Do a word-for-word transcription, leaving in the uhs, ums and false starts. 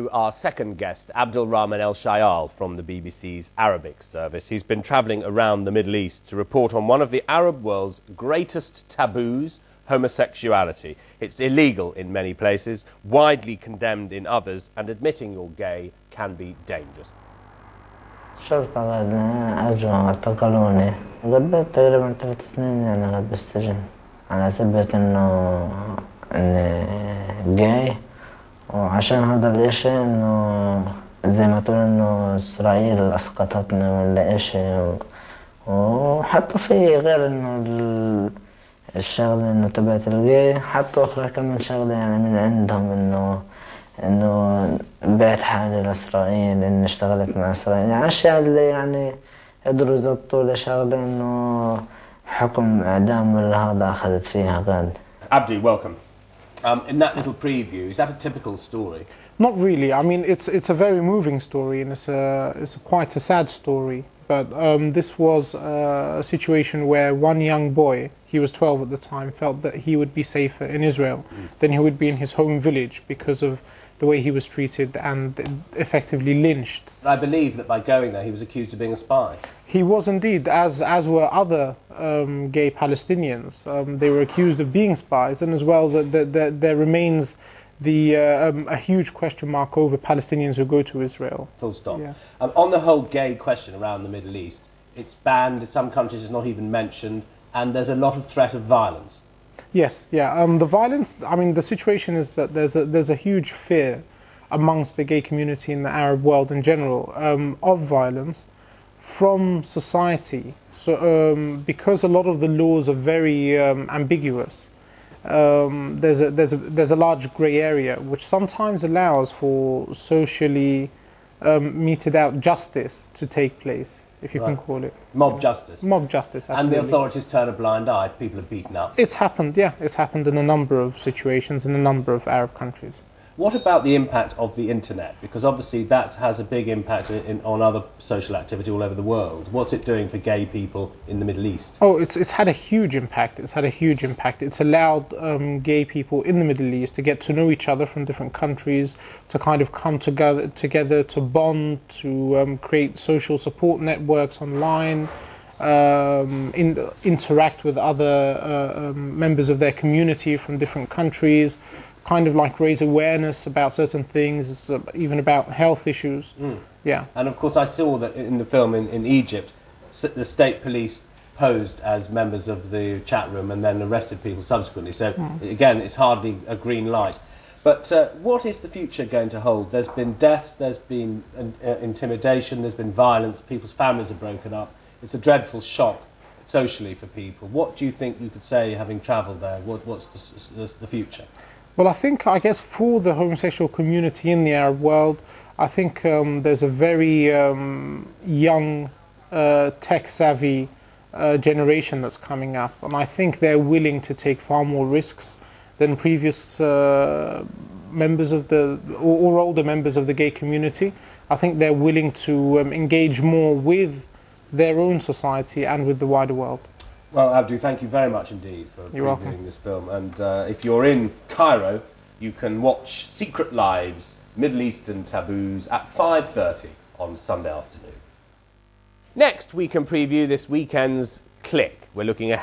To our second guest, Abdelrahman El-Shayal from the B B C's Arabic service. He's been travelling around the Middle East to report on one of the Arab world's greatest taboos, homosexuality. It's illegal in many places, widely condemned in others, and admitting you're gay can be dangerous. الشرطة قدنا أرجو اعتقلوني. قضيت تقريبا ثلاث سنين أنا بالسجن على سبب إنه إني جاي. وعشان هذا الاشي انه زي ما تقول انه اسرائيل اسقطتنا ولا اشي، وحطوا فيه غير انه الشغلة انه تبعت الجاي، حطوا اخرى كمان شغلة يعني من عندهم انه انه بعت حالي لاسرائيل، اني اشتغلت مع اسرائيل، يعني اشياء اللي يعني قدروا يظبطوا لي شغلة انه حكم اعدام ولا هذا اخذت فيها غاد. Abdi, welcome. Um, in that little preview, is that a typical story? Not really. I mean, it's it's a very moving story, and it's a it's a quite a sad story. But um, this was a situation where one young boy, he was twelve at the time, felt that he would be safer in Israel mm. than he would be in his home village because of the way he was treated and effectively lynched. I believe that by going there, he was accused of being a spy. He was indeed, as as were other um, gay Palestinians. Um, they were accused of being spies, and as well, that the, the, there remains the uh, um, a huge question mark over Palestinians who go to Israel. Full stop. Yeah. Um, on the whole gay question around the Middle East, it's banned. In some countries, it's not even mentioned, and there's a lot of threat of violence. Yes. Yeah. Um, the violence. I mean, the situation is that there's a there's a huge fear amongst the gay community in the Arab world in general um, of violence. From society, so um, because a lot of the laws are very um, ambiguous, um, there's a there's a there's a large grey area which sometimes allows for socially um, meted out justice to take place, if you right. can call it mob yeah. justice. Mob justice, absolutely. And the authorities turn a blind eye if people are beaten up. It's happened, yeah, it's happened in a number of situations in a number of Arab countries. What about the impact of the internet? Because obviously that has a big impact in, on other social activity all over the world. What's it doing for gay people in the Middle East? Oh, it's, it's had a huge impact. It's had a huge impact. It's allowed um, gay people in the Middle East to get to know each other from different countries, to kind of come together, together to bond, to um, create social support networks online, um, in, interact with other uh, um, members of their community from different countries, kind of like raise awareness about certain things, even about health issues. Mm. Yeah. And of course I saw that in the film in, in Egypt, the state police posed as members of the chat room and then arrested people subsequently. So mm. again, it's hardly a green light. But uh, what is the future going to hold? There's been deaths, there's been uh, intimidation, there's been violence, people's families are broken up. It's a dreadful shock socially for people. What do you think you could say, having travelled there? What, what's the, the, the future? Well, I think, I guess, for the homosexual community in the Arab world, I think um, there's a very um, young, uh, tech-savvy uh, generation that's coming up, and I think they're willing to take far more risks than previous uh, members of the, or, or older members of the gay community. I think they're willing to um, engage more with their own society and with the wider world. Well, Abdu, thank you very much indeed for reviewing this film. And uh, if you're in Cairo, you can watch Secret Lives: Middle Eastern Taboos at five thirty on Sunday afternoon. Next, we can preview this weekend's Click. We're looking ahead.